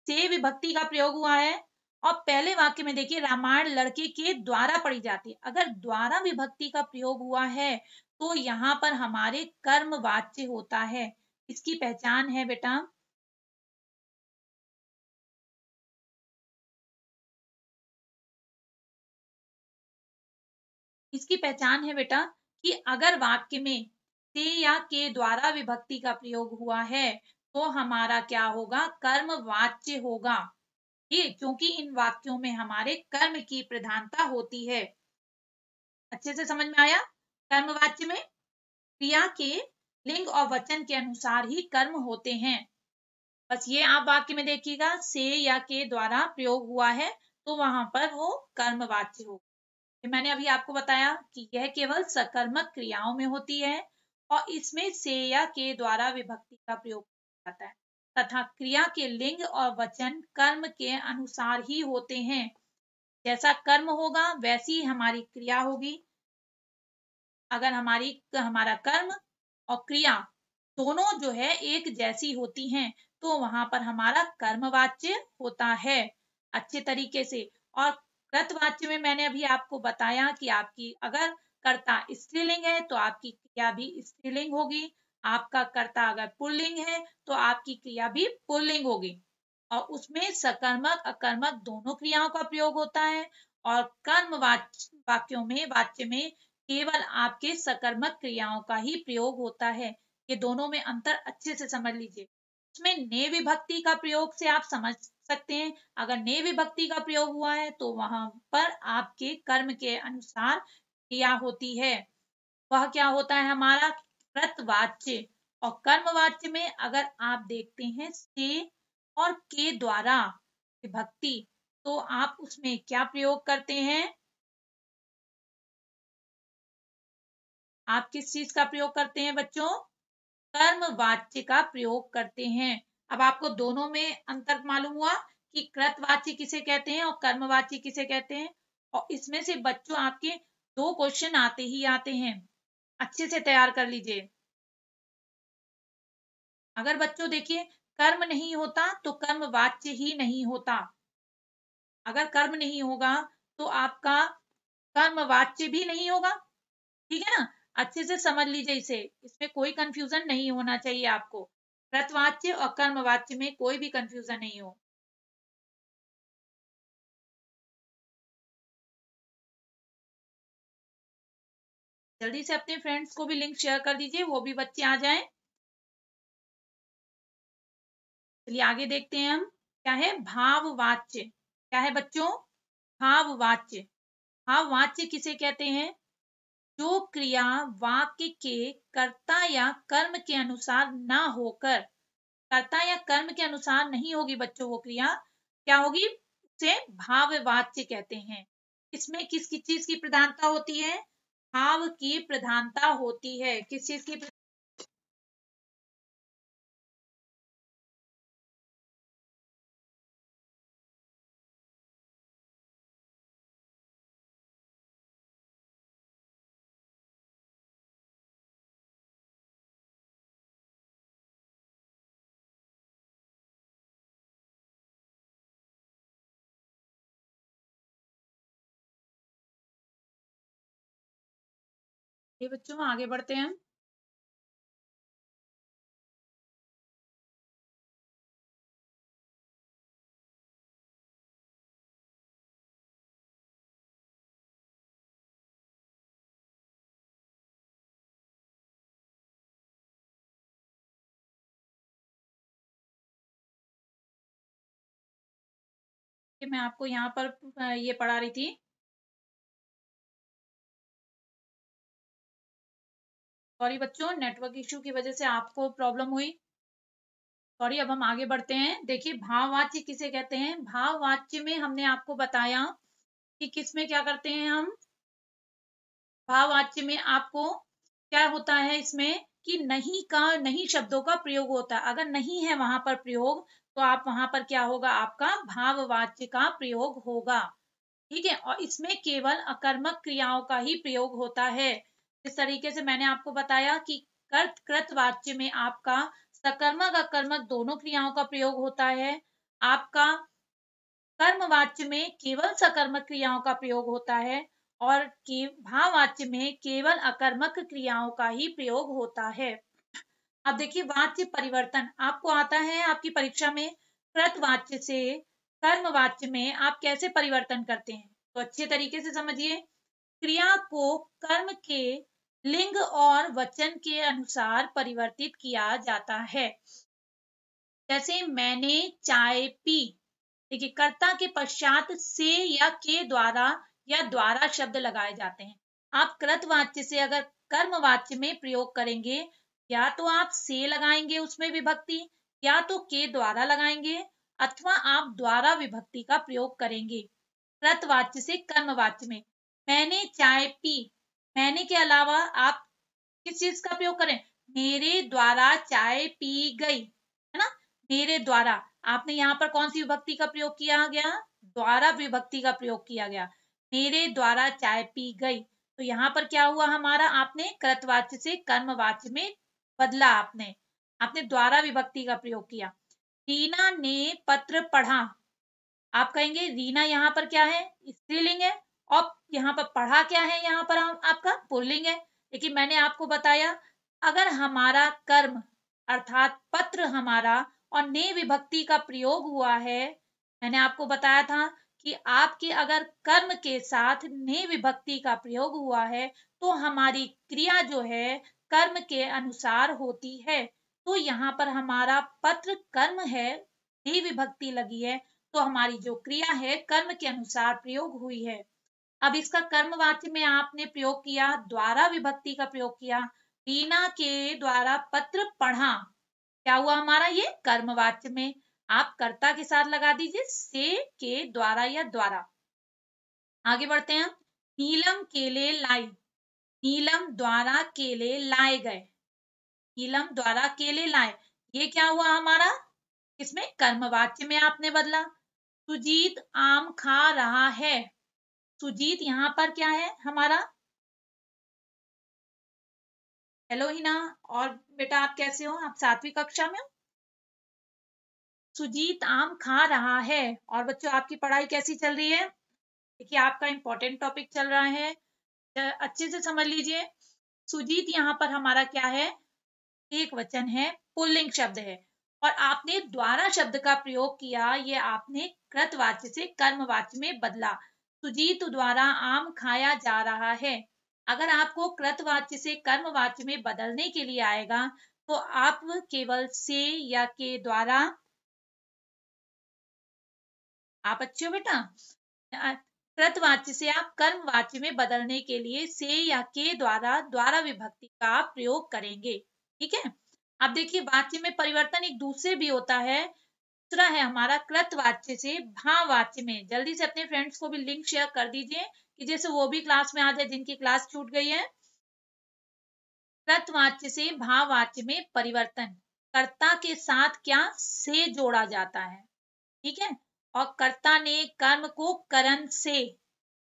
से विभक्ति का प्रयोग हुआ है, और पहले वाक्य में देखिए रामायण लड़के के द्वारा पढ़ी जाती है, अगर द्वारा विभक्ति का प्रयोग हुआ है तो यहाँ पर हमारे कर्मवाच्य होता है। इसकी पहचान है बेटा। इसकी पहचान है बेटा कि अगर वाक्य में से या के द्वारा विभक्ति का प्रयोग हुआ है तो हमारा क्या होगा, कर्म वाच्य होगा। ये क्योंकि इन वाक्यों में हमारे कर्म की प्रधानता होती है। अच्छे से समझ में आया, कर्म वाच्य में क्रिया के लिंग और वचन के अनुसार ही कर्म होते हैं। बस ये आप वाक्य में देखिएगा से या के द्वारा प्रयोग हुआ है तो वहां पर वो कर्म वाच्य होगा। मैंने अभी आपको बताया कि यह केवल सकर्मक क्रियाओं में होती है और इसमें से या के द्वारा विभक्ति का प्रयोग किया जाता है। तथा क्रिया के लिंग और वचन कर्म के अनुसार ही होते हैं। जैसा कर्म होगा वैसी हमारी क्रिया होगी। अगर हमारी हमारा कर्म और क्रिया दोनों जो है एक जैसी होती हैं, तो वहां पर हमारा कर्मवाच्य होता है अच्छे तरीके से। और कृतवाच्य में मैंने अभी आपको बताया कि आपकी अगर कर्ता स्त्रीलिंग है तो आपकी क्रिया भी स्त्रीलिंग होगी, आपका कर्ता अगर पुल्लिंग है तो आपकी क्रिया भी पुल्लिंग होगी। और उसमें सकर्मक अकर्मक दोनों क्रियाओं का प्रयोग होता है। और कर्म वाच्य वाक्यों में वाच्य में केवल आपके सकर्मक क्रियाओं का ही प्रयोग होता है। ये दोनों में अंतर अच्छे से समझ लीजिए। उसमें ने विभक्ति का प्रयोग से आप समझ सकते हैं, अगर ने विभक्ति का प्रयोग हुआ है तो वहां पर आपके कर्म के अनुसार क्रिया होती है, वह क्या होता है हमारा कृतवाच्य। और कर्मवाच्य में अगर आप देखते हैं से और के द्वारा विभक्ति, तो आप उसमें क्या प्रयोग करते हैं, आप किस चीज का प्रयोग करते हैं बच्चों, कर्मवाच्य का प्रयोग करते हैं। अब आपको दोनों में अंतर मालूम हुआ कि कृतवाच्य किसे कहते हैं और कर्मवाच्य किसे कहते हैं। और इसमें से बच्चों आपके दो क्वेश्चन आते ही आते हैं, अच्छे से तैयार कर लीजिए। अगर बच्चों देखिए कर्म नहीं होता तो कर्मवाच्य ही नहीं होता। अगर कर्म नहीं होगा तो आपका कर्मवाच्य भी नहीं होगा, ठीक है ना। अच्छे से समझ लीजिए इसे, इसमें कोई कंफ्यूजन नहीं होना चाहिए आपको। कृतवाच्य और कर्मवाच्य में कोई भी कंफ्यूजन नहीं हो। जल्दी से अपने फ्रेंड्स को भी लिंक शेयर कर दीजिए, वो भी बच्चे आ जाएं। चलिए आगे देखते हैं हम, क्या है भाववाच्य। क्या है बच्चों भाववाच्य। भाववाच्य किसे कहते हैं, जो क्रिया वाक्य के कर्ता या कर्म के अनुसार ना होकर, कर्ता या कर्म के अनुसार नहीं होगी बच्चों, वो क्रिया क्या होगी, उसे भाववाच्य कहते हैं। इसमें किस किस चीज की प्रधानता होती है, भाव की प्रधानता होती है। किस चीज की, ये बच्चों आगे बढ़ते हैं हम। मैं आपको यहाँ पर ये पढ़ा रही थी, सॉरी बच्चों नेटवर्क इश्यू की वजह से आपको प्रॉब्लम हुई, सॉरी। अब हम आगे बढ़ते हैं। देखिए भाववाच्य किसे कहते हैं, भाववाच्य में हमने आपको बताया कि किसमें क्या करते हैं हम, भाववाच्य में आपको क्या होता है इसमें कि नहीं का, नहीं शब्दों का प्रयोग होता है। अगर नहीं है वहां पर प्रयोग तो आप वहां पर क्या होगा, आपका भाववाच्य का प्रयोग होगा, ठीक है। और इसमें केवल अकर्मक क्रियाओं का ही प्रयोग होता है। इस तरीके से मैंने आपको बताया कि कर्त कृतवाच्य में आपका सकर्मक अकर्मक दोनों क्रियाओं का प्रयोग होता है। आपका कर्मवाच्य में केवल सकर्मक क्रियाओं का प्रयोग होता है और के भाववाच्य में केवल अकर्मक क्रियाओं का ही प्रयोग होता है। अब देखिए वाच्य परिवर्तन आपको आता है आपकी परीक्षा में, कृतवाच्य से कर्मवाच्य में आप कैसे परिवर्तन करते हैं, तो अच्छे तरीके से समझिए। क्रिया को कर्म के लिंग और वचन के अनुसार परिवर्तित किया जाता है। जैसे मैंने चाय पी, देखिए कर्ता के पश्चात से या के द्वारा या द्वारा शब्द लगाए जाते हैं। आप कृतवाच्य से अगर कर्मवाच्य में प्रयोग करेंगे या तो आप से लगाएंगे उसमें विभक्ति, या तो के द्वारा लगाएंगे, अथवा आप द्वारा विभक्ति का प्रयोग करेंगे। कृतवाच्य से कर्मवाच्य में मैंने चाय पी, मैंने के अलावा आप किस चीज का प्रयोग करें, मेरे द्वारा चाय पी गई, है ना, मेरे द्वारा, आपने यहाँ पर कौन सी विभक्ति का प्रयोग किया गया? द्वारा विभक्ति का प्रयोग किया गया। मेरे द्वारा चाय पी गई, तो यहाँ पर क्या हुआ हमारा, आपने कृतवाच्य से कर्मवाच्य में बदला, आपने आपने द्वारा विभक्ति का प्रयोग किया। रीना ने पत्र पढ़ा, आप कहेंगे रीना यहाँ पर क्या है, स्त्रीलिंग है, और यहाँ पर पढ़ा क्या है, यहाँ पर हम आपका पुल्लिंग है। लेकिन मैंने आपको बताया अगर हमारा कर्म अर्थात पत्र हमारा और ने विभक्ति का प्रयोग हुआ है, मैंने आपको बताया था कि आपके अगर कर्म के साथ ने विभक्ति का प्रयोग हुआ है तो हमारी क्रिया जो है कर्म के अनुसार होती है। तो यहाँ पर हमारा पत्र कर्म है, ने विभक्ति लगी है, तो हमारी जो क्रिया है कर्म के अनुसार प्रयोग हुई है। अब इसका कर्मवाच्य में आपने प्रयोग किया, द्वारा विभक्ति का प्रयोग किया। रीना के द्वारा पत्र पढ़ा, क्या हुआ हमारा ये कर्मवाच्य में, आप कर्ता के साथ लगा दीजिए से के द्वारा या द्वारा। आगे बढ़ते हैं, नीलम केले लाई, नीलम द्वारा केले लाए गए, नीलम द्वारा केले लाए, ये क्या हुआ हमारा, इसमें कर्मवाच्य में आपने बदला। सुजीत आम खा रहा है, सुजीत यहाँ पर क्या है हमारा, हेलो हिना, और बेटा आप कैसे हो, आप सातवीं कक्षा में हो। सुजीत आम खा रहा है। और बच्चों आपकी पढ़ाई कैसी चल रही है, देखिए आपका इंपॉर्टेंट टॉपिक चल रहा है, अच्छे से समझ लीजिए। सुजीत यहाँ पर हमारा क्या है, एक वचन है, पुल्लिंग शब्द है, और आपने द्वारा शब्द का प्रयोग किया, ये आपने कृतवाच्य से कर्मवाच्य में बदला। सुजीत द्वारा आम खाया जा रहा है, अगर आपको कृतवाच्य से कर्मवाच्य में बदलने के लिए आएगा तो आप केवल से या के द्वारा, आप अच्छे हो बेटा, कृतवाच्य से आप कर्मवाच्य में बदलने के लिए से या के द्वारा द्वारा विभक्ति का आप प्रयोग करेंगे। ठीक है, अब देखिए वाच्य में परिवर्तन एक दूसरे भी होता है, दूसरा है हमारा कृतवाच्य से भाववाच्य में। जल्दी से अपने फ्रेंड्स को भी लिंक शेयर कर दीजिए कि जैसे वो भी क्लास में आ जाए जिनकी क्लास छूट गई है। कृतवाच्य से भाववाच्य में परिवर्तन, कर्ता के साथ क्या से जोड़ा जाता है, ठीक है, और कर्ता ने कर्म को करण से,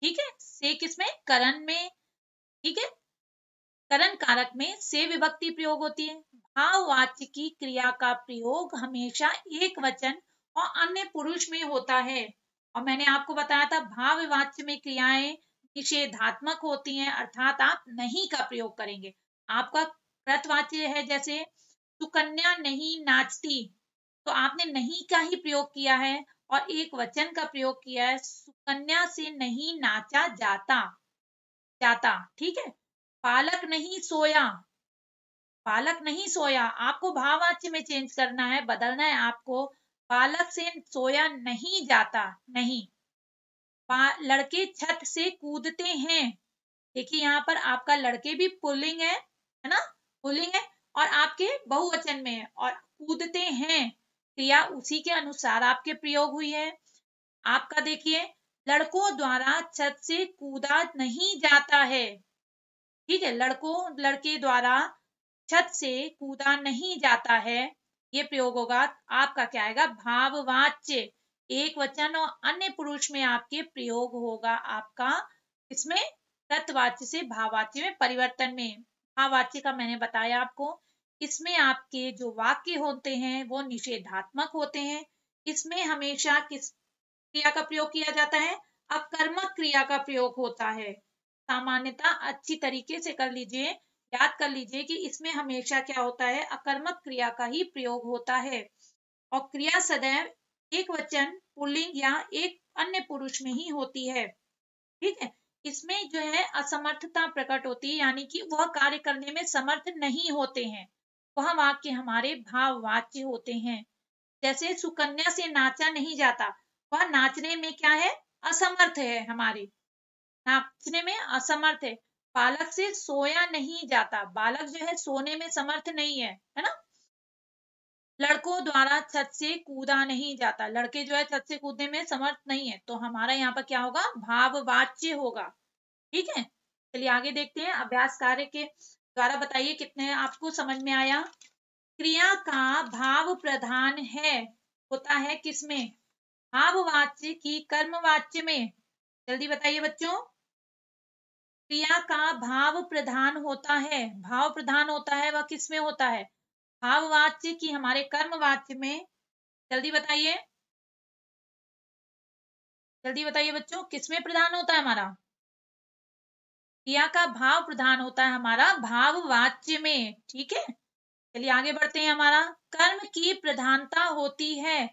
ठीक है, से किसमें, करण में, ठीक है, करण कारक में से विभक्ति प्रयोग होती है। भाववाच्य की क्रिया का प्रयोग हमेशा एक वचन और अन्य पुरुष में होता है, और मैंने आपको बताया था भाववाच्य में क्रियाएं निषेधात्मक होती हैं, अर्थात आप नहीं का प्रयोग करेंगे। आपका कृतवाच्य है जैसे सुकन्या नहीं नाचती, तो आपने नहीं का ही प्रयोग किया है और एक वचन का प्रयोग किया है, सुकन्या से नहीं नाचा जाता जाता, ठीक है। बालक नहीं सोया, बालक नहीं सोया, आपको भाववाच्य में चेंज करना है, बदलना है आपको, बालक से सोया नहीं जाता नहीं। लड़के छत से कूदते हैं, देखिए यहाँ पर आपका लड़के भी पुल्लिंग है, है ना, पुल्लिंग है, और आपके बहुवचन में है, और कूदते हैं क्रिया उसी के अनुसार आपके प्रयोग हुई है। आपका देखिए लड़कों द्वारा छत से कूदा नहीं जाता है, ठीक है, लड़कों लड़के द्वारा छत से कूदा नहीं जाता है, ये प्रयोग होगा आपका क्या आएगा, भाववाच्य, एक वचन और अन्य पुरुष में आपके प्रयोग होगा आपका, इसमें कृतवाच्य से भाववाच्य में परिवर्तन में। भाववाच्य का मैंने बताया आपको, इसमें आपके जो वाक्य होते हैं वो निषेधात्मक होते हैं, इसमें हमेशा किस क्रिया का प्रयोग किया जाता है, अकर्मक क्रिया का प्रयोग होता है। सामान्यता अच्छी तरीके से कर लीजिए, याद कर लीजिए कि इसमें हमेशा क्या होता है, अकर्मक क्रिया का ही प्रयोग होता है, और क्रिया सदैव एक वचन पुल्लिंग या एक अन्य पुरुष में ही होती है, ठीक है। इसमें जो है असमर्थता प्रकट होती है, यानी कि वह कार्य करने में समर्थ नहीं होते हैं, वह वाक्य हमारे भाववाच्य होते हैं। जैसे सुकन्या से नाचा नहीं जाता, वह नाचने में क्या है, असमर्थ है, हमारे नाचने में असमर्थ है। बालक से सोया नहीं जाता, बालक जो है सोने में समर्थ नहीं है, है ना। लड़कों द्वारा छत से कूदा नहीं जाता, लड़के जो है छत से कूदने में समर्थ नहीं है, तो हमारा यहाँ पर क्या होगा, भाववाच्य होगा, ठीक है। चलिए आगे देखते हैं, अभ्यास कार्य के द्वारा बताइए कितने आपको समझ में आया। क्रिया का भाव प्रधान है होता है किसमें? भाववाच्य की कर्मवाच्य में। जल्दी बताइए बच्चों, क्रिया का भाव प्रधान होता है, भाव प्रधान होता है वह किसमें होता है? भाववाच्य की हमारे कर्मवाच्य में। जल्दी बताइए, जल्दी बताइए बच्चों, किसमें प्रधान होता है हमारा? क्रिया का भाव प्रधान होता है हमारा भाववाच्य में। ठीक है, चलिए आगे बढ़ते हैं। हमारा कर्म की प्रधानता होती है,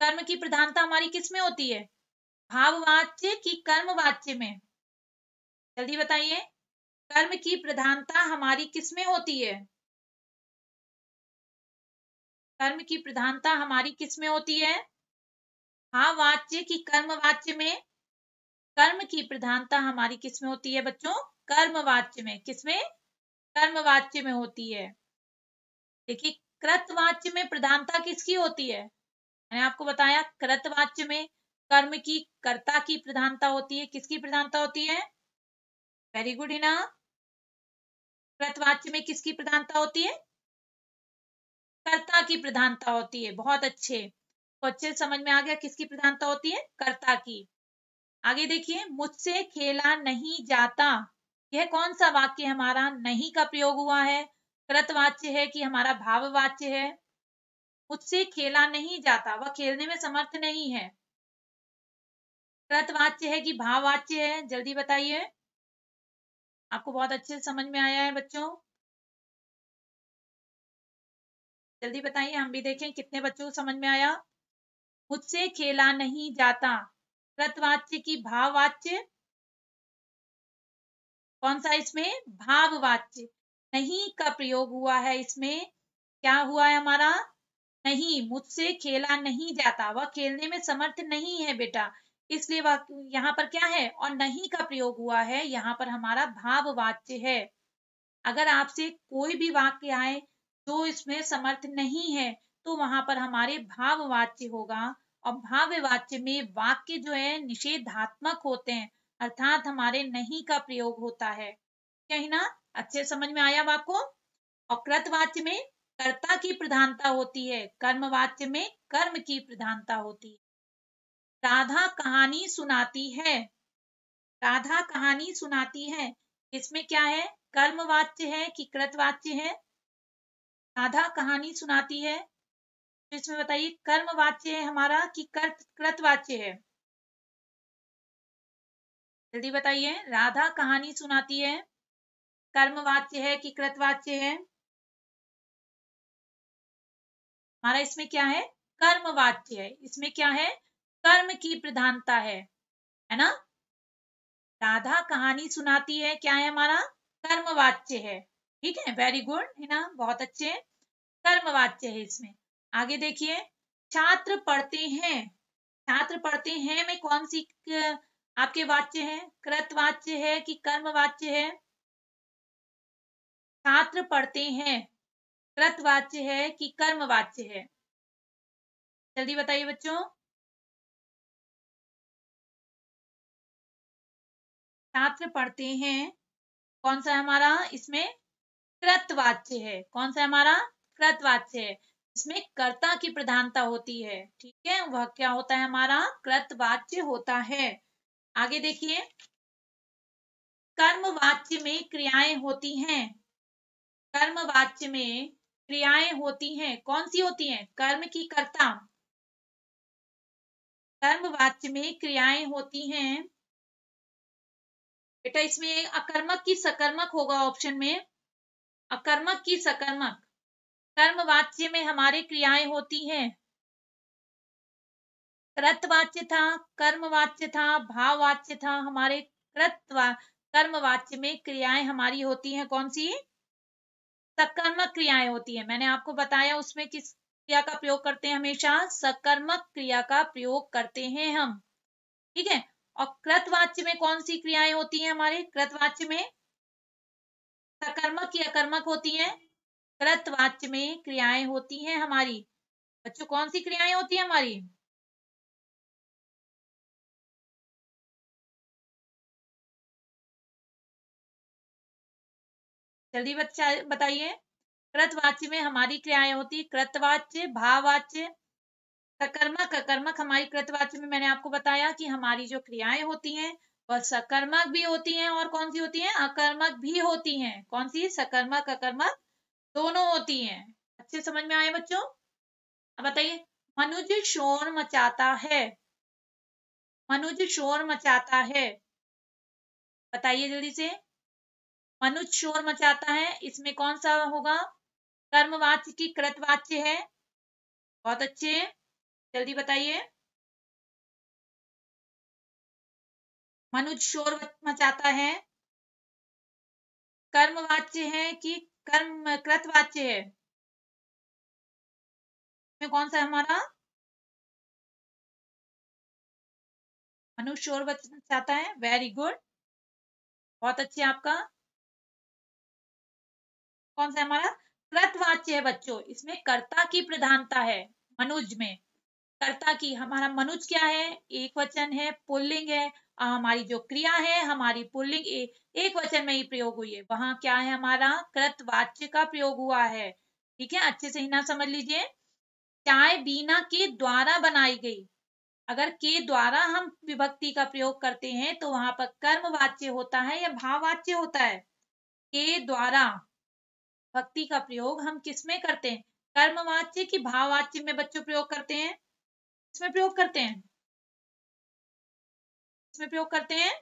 कर्म की प्रधानता हमारी किसमें होती है? भाववाच्य की कर्मवाच्य में। जल्दी बताइए, कर्म की प्रधानता हमारी किसमें होती है? कर्म की प्रधानता हमारी किसमें होती है? भाववाच्य की कर्मवाच्य में। कर्म की प्रधानता हमारी किसमें होती है बच्चों? कर्मवाच्य में। किसमें? कर्मवाच्य में होती है। देखिए, कृतवाच्य में प्रधानता किसकी होती है? मैंने आपको बताया कृतवाच्य में कर्म की, कर्ता की प्रधानता होती है। किसकी प्रधानता होती है? वेरी गुड हिना, कृतवाच्य में किसकी प्रधानता होती है? कर्ता की प्रधानता होती है। बहुत अच्छे, तो अच्छे समझ में आ गया किसकी प्रधानता होती है? कर्ता की। आगे देखिए, मुझसे खेला नहीं जाता, यह कौन सा वाक्य हमारा नहीं का प्रयोग हुआ है? कृतवाच्य है कि हमारा भाववाच्य है? मुझसे खेला नहीं जाता, वह खेलने में समर्थ नहीं है। कृतवाच्य है कि भाववाच्य है? जल्दी बताइए, आपको बहुत अच्छे से समझ में आया है बच्चों? जल्दी बताइए, हम भी देखें कितने बच्चों को समझ में आया। मुझसे खेला नहीं जाता कृतवाच्य की भाववाच्य, कौन सा इसमें? भाववाच्य। नहीं का प्रयोग हुआ है इसमें, क्या हुआ है हमारा? नहीं। मुझसे खेला नहीं जाता, वह खेलने में समर्थ नहीं है बेटा, इसलिए वह यहाँ पर क्या है? और नहीं का प्रयोग हुआ है, यहाँ पर हमारा भाववाच्य है। अगर आपसे कोई भी वाक्य आए जो इसमें समर्थ नहीं है तो वहां पर हमारे भाववाच्य होगा, और भाववाच्य में वाक्य जो है निषेधात्मक होते हैं, अर्थात हमारे नहीं का प्रयोग होता है। क्या है ना, अच्छे समझ में आया अब आपको? और कृतवाच्य में कर्ता की प्रधानता होती है, कर्मवाच्य में कर्म की प्रधानता होती है। राधा कहानी सुनाती है, राधा कहानी सुनाती है, इसमें क्या है? कर्मवाच्य है कि कृतवाच्य है? राधा कहानी सुनाती है, तो इसमें बताइए कर्मवाच्य है हमारा कि कृतवाच्य है? जल्दी बताइए, राधा कहानी सुनाती है कर्मवाच्य है कि कृतवाच्य है? हमारा इसमें क्या है? कर्मवाच्य है। इसमें क्या है? कर्म की प्रधानता है, है ना? राधा कहानी सुनाती है क्या है हमारा? कर्मवाच्य है। ठीक है, वेरी गुड है ना, बहुत अच्छे, कर्मवाच्य है इसमें। आगे देखिए, छात्र पढ़ते हैं, छात्र पढ़ते हैं में कौन सी आपके वाच्य है? कृतवाच्य है कि कर्मवाच्य है? छात्र पढ़ते हैं कृतवाच्य है कि कर्मवाच्य है? जल्दी बताइए बच्चों, छात्र पढ़ते हैं कौन सा हमारा इसमें? कृतवाच्य है। कौन सा हमारा? कृतवाच्य है। इसमें कर्ता की प्रधानता होती है, ठीक है, वह क्या होता है हमारा? कृतवाच्य होता है। आगे देखिए, कर्मवाच्य में क्रियाएं होती हैं, कर्मवाच्य में क्रियाएं होती हैं, कौन सी होती हैं? कर्म की कर्ता। कर्मवाच्य में क्रियाएं होती हैं बेटा, इसमें अकर्मक की सकर्मक होगा ऑप्शन में, अकर्मक की सकर्मक। कर्मवाच्य में हमारे क्रियाएं होती हैं, कृतवाच्य था, कर्मवाच्य था, भाववाच्य था, हमारे कृतवा कर्मवाच्य में क्रियाएं हमारी होती हैं कौन सी? सकर्मक क्रियाएं होती है। मैंने आपको बताया उसमें किस क्रिया का प्रयोग करते हैं, हमेशा सकर्मक क्रिया का प्रयोग करते हैं हम, ठीक है। और कृतवाच्य में कौन सी क्रियाएं होती हैं हमारे? कृतवाच्य में सकर्मक या अकर्मक होती हैं? कृतवाच्य में क्रियाएं होती हैं हमारी बच्चों, कौन सी क्रियाएं होती है हमारी? जल्दी बच्चा बताइए, कृतवाच्य में हमारी क्रियाएं होती है कृतवाच्य, भाववाच्य, सकर्मक, अकर्मक। हमारी कृतवाच्य में मैंने आपको बताया कि हमारी जो क्रियाएं होती हैं वह सकर्मक भी होती हैं और कौन सी होती हैं, अकर्मक भी होती हैं। कौन सी, सकर्मक अकर्मक दोनों होती हैं। अच्छे समझ में आए बच्चों? अब बताइए, मनुज शोर मचाता है, मनुज शोर मचाता है, बताइए जल्दी से। मनुज शोर मचाता है, इसमें कौन सा होगा, कर्मवाच्य की कृतवाच्य है। बहुत अच्छे, जल्दी बताइए। मनुज शोर मचाता है कर्मवाच्य है कि कर्म कृतवाच्य है, इसमें कौन सा है हमारा, मनुज शोर मचाता है। वेरी गुड, बहुत अच्छे। आपका कौन सा हमारा कृतवाच्य है बच्चों, इसमें कर्ता की प्रधानता है। मनुज में कर्ता की, हमारा मनुज क्या है, एक वचन है, पुल्लिंग है, और हमारी जो क्रिया है हमारी पुल्लिंग ए, एक वचन में ही प्रयोग हुई है, वहां क्या है हमारा कृतवाच्य का प्रयोग हुआ है। ठीक है, अच्छे से ना समझ लीजिए। चाय बीना के द्वारा बनाई गई, अगर के द्वारा हम विभक्ति का प्रयोग करते हैं तो वहां पर कर्मवाच्य होता है या भाववाच्य होता है। के द्वारा भक्ति का प्रयोग हम किसमें करते हैं, कर्मवाच्य की भाववाच्य में बच्चों प्रयोग करते हैं, इसमें प्रयोग करते हैं, इसमें प्रयोग करते हैं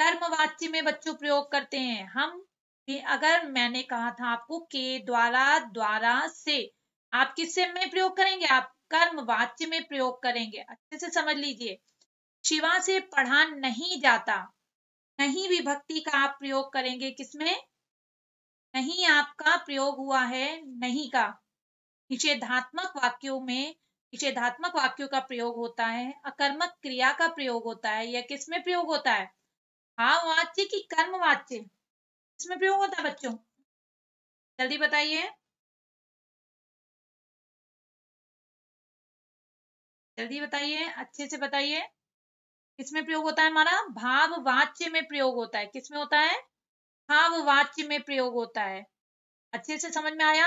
कर्मवाच्य में बच्चों प्रयोग करते हैं हम। अगर मैंने कहा था आपको के द्वारा, द्वारा से, आप किससे में प्रयोग करेंगे, आप कर्मवाच्य में प्रयोग करेंगे। अच्छे से समझ लीजिए। शिवा से पढ़ा नहीं जाता, नहीं विभक्ति का आप प्रयोग करेंगे किसमें, नहीं आपका प्रयोग हुआ है नहीं का, निषेधात्मक वाक्यों में, निषेधात्मक वाक्यों का प्रयोग होता है, अकर्मक क्रिया का प्रयोग होता है, या किसमें प्रयोग होता है, भाववाच्य की कर्मवाच्य, इसमें प्रयोग होता है बच्चों। जल्दी बताइए, जल्दी बताइए, अच्छे से बताइए। किसमें प्रयोग होता है हमारा, भाववाच्य में प्रयोग होता है, किसमें होता है, भाववाच्य में प्रयोग होता है। अच्छे से समझ में आया?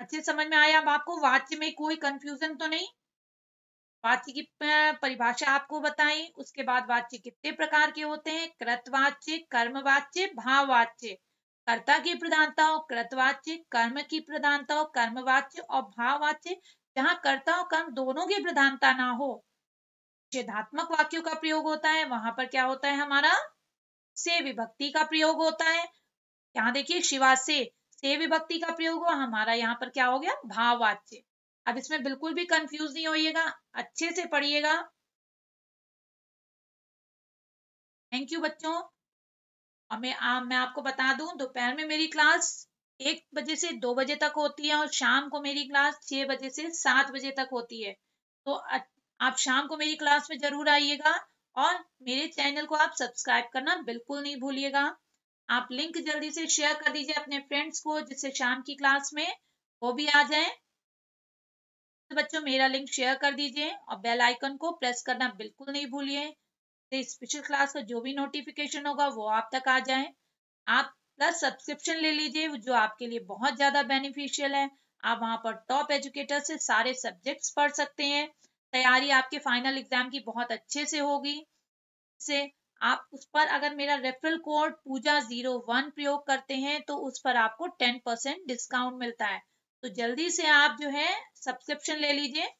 अच्छे समझ में आया? अब आपको वाच्य में कोई कंफ्यूजन तो नहीं, वाच्य की परिभाषा आपको बताई, उसके बाद वाच्य कितने प्रकार के होते हैं, कृतवाच्य, कर्मवाच्य, भाववाच्य, कर्ता की प्रधानता हो, कृतवाच्य, कर्म की प्रधानता हो, कर्मवाच्य, और भाववाच्य जहां कर्ता और कर्म दोनों की प्रधानता ना हो, निषेधात्मक वाक्यों का प्रयोग होता है, वहां पर क्या होता है हमारा, से विभक्ति का प्रयोग होता है। यहाँ देखिए, शिवा से, से विभक्ति का प्रयोग हुआ, हमारा यहाँ पर क्या हो गया, भाववाच्य। अब इसमें बिल्कुल भी कंफ्यूज नहीं होइएगा, अच्छे से पढ़िएगा। थैंक यू बच्चों। और मैं, आ, मैं आपको बता दूं, दोपहर में मेरी क्लास एक बजे से दो बजे तक होती है और शाम को मेरी क्लास छह बजे से सात बजे तक होती है। तो आप शाम को मेरी क्लास में जरूर आइएगा और मेरे चैनल को आप सब्सक्राइब करना बिल्कुल नहीं भूलिएगा। आप लिंक जल्दी से शेयर कर दीजिए अपने फ्रेंड्स को, जिससे शाम की क्लास में वो भी आ जाए। तो बच्चों मेरा लिंक शेयर कर दीजिए और बेल आइकन को प्रेस करना बिल्कुल नहीं भूलिए। स्पेशल क्लास का जो भी नोटिफिकेशन होगा वो आप तक आ जाए। आप प्लस सब्सक्रिप्शन ले लीजिए जो आपके लिए बहुत ज्यादा बेनिफिशियल है। आप वहां पर टॉप एजुकेटर से सारे सब्जेक्ट्स पढ़ सकते हैं। तैयारी आपके फाइनल एग्जाम की बहुत अच्छे से होगी। से आप उस पर अगर मेरा referral code Pooja zero one प्रयोग करते हैं तो उस पर आपको टेन परसेंट डिस्काउंट मिलता है। तो जल्दी से आप जो है सब्सक्रिप्शन ले लीजिए,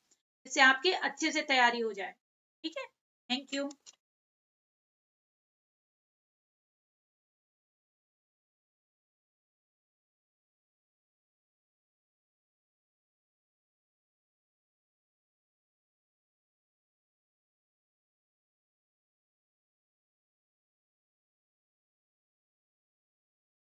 इससे आपकी अच्छे से तैयारी हो जाए। ठीक है, थैंक यू।